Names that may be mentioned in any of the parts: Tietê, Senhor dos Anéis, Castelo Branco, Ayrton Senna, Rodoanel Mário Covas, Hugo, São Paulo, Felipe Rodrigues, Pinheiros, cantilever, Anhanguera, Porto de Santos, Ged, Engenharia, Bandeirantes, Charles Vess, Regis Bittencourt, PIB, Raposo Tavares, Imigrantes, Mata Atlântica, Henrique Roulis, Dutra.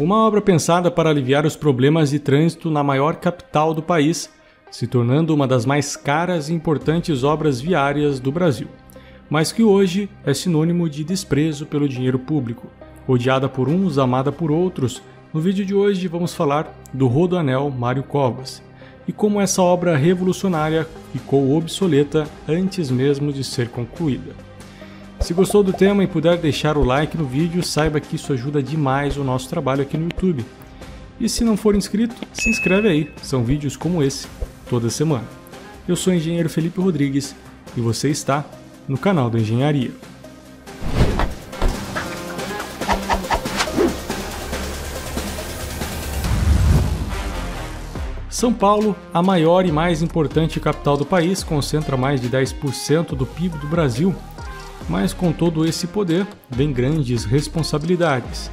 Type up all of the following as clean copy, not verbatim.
Uma obra pensada para aliviar os problemas de trânsito na maior capital do país, se tornando uma das mais caras e importantes obras viárias do Brasil, mas que hoje é sinônimo de desprezo pelo dinheiro público. Odiada por uns, amada por outros, no vídeo de hoje vamos falar do Rodoanel Mário Covas e como essa obra revolucionária ficou obsoleta antes mesmo de ser concluída. Se gostou do tema e puder deixar o like no vídeo, saiba que isso ajuda demais o nosso trabalho aqui no YouTube. E se não for inscrito, se inscreve aí, são vídeos como esse, toda semana. Eu sou o engenheiro Felipe Rodrigues e você está no canal da Engenharia. São Paulo, a maior e mais importante capital do país, concentra mais de 10% do PIB do Brasil. Mas com todo esse poder, vem grandes responsabilidades.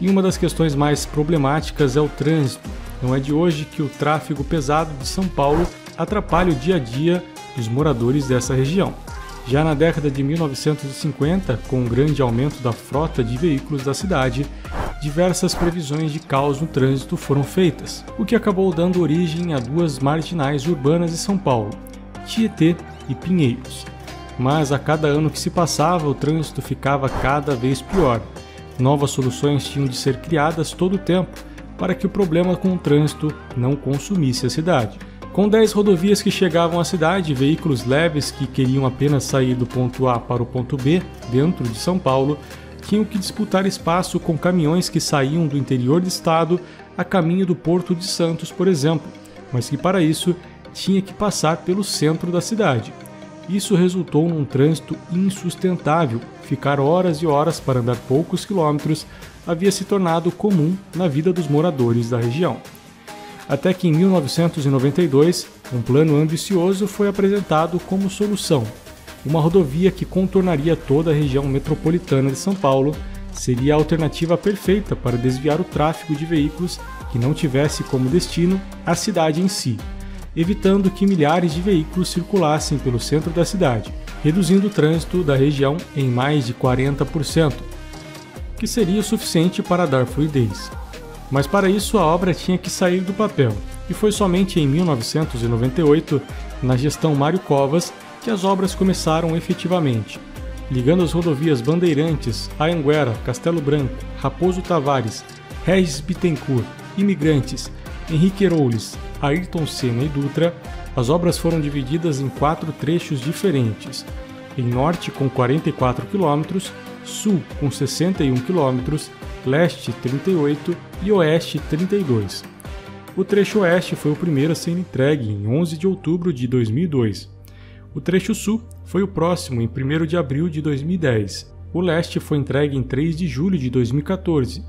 E uma das questões mais problemáticas é o trânsito. Não é de hoje que o tráfego pesado de São Paulo atrapalha o dia a dia dos moradores dessa região. Já na década de 1950, com o grande aumento da frota de veículos da cidade, diversas previsões de caos no trânsito foram feitas, o que acabou dando origem a duas marginais urbanas de São Paulo, Tietê e Pinheiros. Mas a cada ano que se passava, o trânsito ficava cada vez pior. Novas soluções tinham de ser criadas todo o tempo para que o problema com o trânsito não consumisse a cidade. Com 10 rodovias que chegavam à cidade, veículos leves que queriam apenas sair do ponto A para o ponto B, dentro de São Paulo, tinham que disputar espaço com caminhões que saíam do interior do estado a caminho do Porto de Santos, por exemplo, mas que para isso tinha que passar pelo centro da cidade. Isso resultou num trânsito insustentável. Ficar horas e horas para andar poucos quilômetros havia se tornado comum na vida dos moradores da região. Até que em 1992, um plano ambicioso foi apresentado como solução. Uma rodovia que contornaria toda a região metropolitana de São Paulo seria a alternativa perfeita para desviar o tráfego de veículos que não tivesse como destino a cidade em si, evitando que milhares de veículos circulassem pelo centro da cidade, reduzindo o trânsito da região em mais de 40%, que seria o suficiente para dar fluidez. Mas para isso a obra tinha que sair do papel, e foi somente em 1998, na gestão Mário Covas, que as obras começaram efetivamente, ligando as rodovias Bandeirantes, Anhanguera, Castelo Branco, Raposo Tavares, Regis Bittencourt, Imigrantes, Henrique Roulis, Ayrton Senna e Dutra. As obras foram divididas em 4 trechos diferentes, em norte com 44 km, sul com 61 km, leste 38 e oeste 32. O trecho oeste foi o primeiro a ser entregue em 11 de outubro de 2002. O trecho sul foi o próximo em 1º de abril de 2010. O leste foi entregue em 3 de julho de 2014.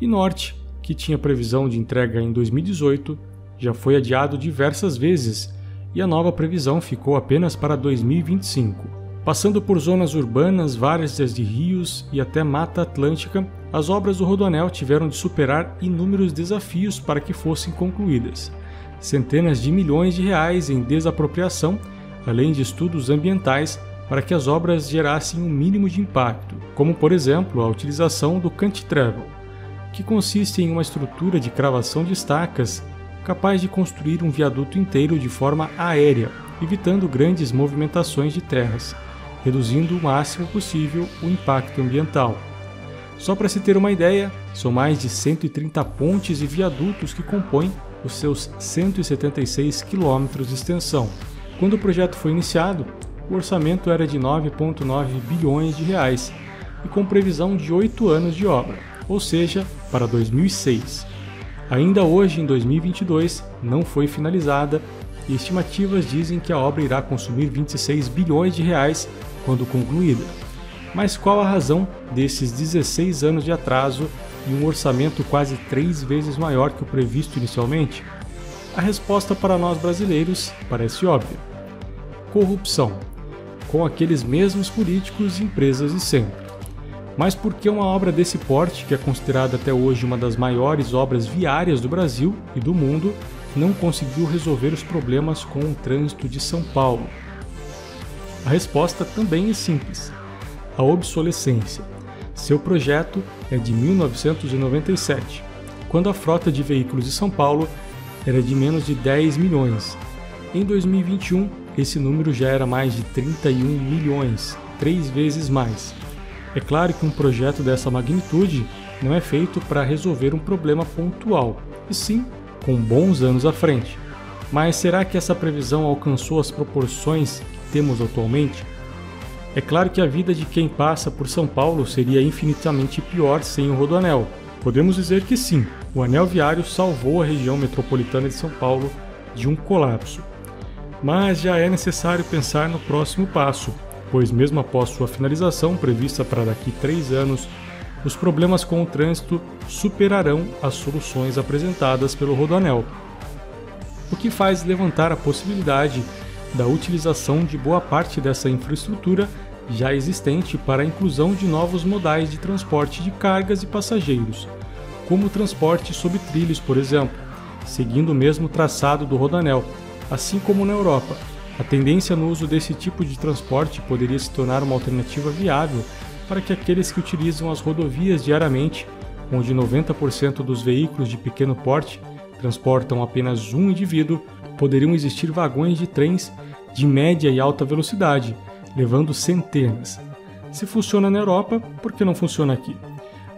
E norte, que tinha previsão de entrega em 2018, já foi adiado diversas vezes e a nova previsão ficou apenas para 2025. Passando por zonas urbanas, várzeas de rios e até Mata Atlântica, as obras do Rodoanel tiveram de superar inúmeros desafios para que fossem concluídas. Centenas de milhões de reais em desapropriação, além de estudos ambientais, para que as obras gerassem um mínimo de impacto, como por exemplo a utilização do cantilever, que consiste em uma estrutura de cravação de estacas capaz de construir um viaduto inteiro de forma aérea, evitando grandes movimentações de terras, reduzindo o máximo possível o impacto ambiental. Só para se ter uma ideia, são mais de 130 pontes e viadutos que compõem os seus 176 km de extensão. Quando o projeto foi iniciado, o orçamento era de 9,9 bilhões de reais e com previsão de 8 anos de obra, ou seja, para 2006. Ainda hoje, em 2022, não foi finalizada e estimativas dizem que a obra irá consumir 26 bilhões de reais quando concluída. Mas qual a razão desses 16 anos de atraso e um orçamento quase 3 vezes maior que o previsto inicialmente? A resposta para nós brasileiros parece óbvia: corrupção, com aqueles mesmos políticos e empresas de sempre. Mas por que uma obra desse porte, que é considerada até hoje uma das maiores obras viárias do Brasil e do mundo, não conseguiu resolver os problemas com o trânsito de São Paulo? A resposta também é simples: a obsolescência. Seu projeto é de 1997, quando a frota de veículos de São Paulo era de menos de 10 milhões. Em 2021, esse número já era mais de 31 milhões, 3 vezes mais. É claro que um projeto dessa magnitude não é feito para resolver um problema pontual, e sim com bons anos à frente. Mas será que essa previsão alcançou as proporções que temos atualmente? É claro que a vida de quem passa por São Paulo seria infinitamente pior sem o Rodoanel. Podemos dizer que sim, o anel viário salvou a região metropolitana de São Paulo de um colapso. Mas já é necessário pensar no próximo passo, pois mesmo após sua finalização, prevista para daqui 3 anos, os problemas com o trânsito superarão as soluções apresentadas pelo Rodoanel, o que faz levantar a possibilidade da utilização de boa parte dessa infraestrutura já existente para a inclusão de novos modais de transporte de cargas e passageiros, como o transporte sob trilhos, por exemplo, seguindo o mesmo traçado do Rodoanel. Assim como na Europa, a tendência no uso desse tipo de transporte poderia se tornar uma alternativa viável para que aqueles que utilizam as rodovias diariamente, onde 90% dos veículos de pequeno porte transportam apenas um indivíduo, poderiam existir vagões de trens de média e alta velocidade, levando centenas. Se funciona na Europa, por que não funciona aqui?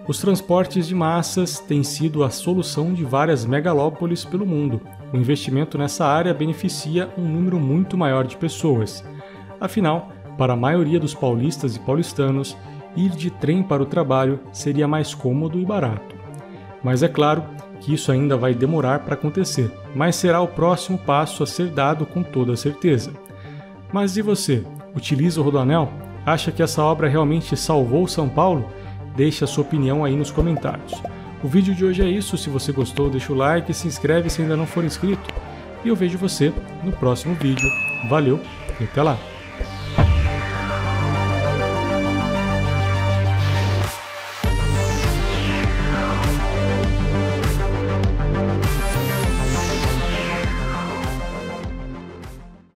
Os transportes de massas têm sido a solução de várias megalópolis pelo mundo. O investimento nessa área beneficia um número muito maior de pessoas. Afinal, para a maioria dos paulistas e paulistanos, ir de trem para o trabalho seria mais cômodo e barato. Mas é claro que isso ainda vai demorar para acontecer, mas será o próximo passo a ser dado com toda certeza. Mas e você? Utiliza o Rodoanel? Acha que essa obra realmente salvou São Paulo? Deixe a sua opinião aí nos comentários. O vídeo de hoje é isso. Se você gostou, deixa o like, se inscreve se ainda não for inscrito. E eu vejo você no próximo vídeo. Valeu e até lá!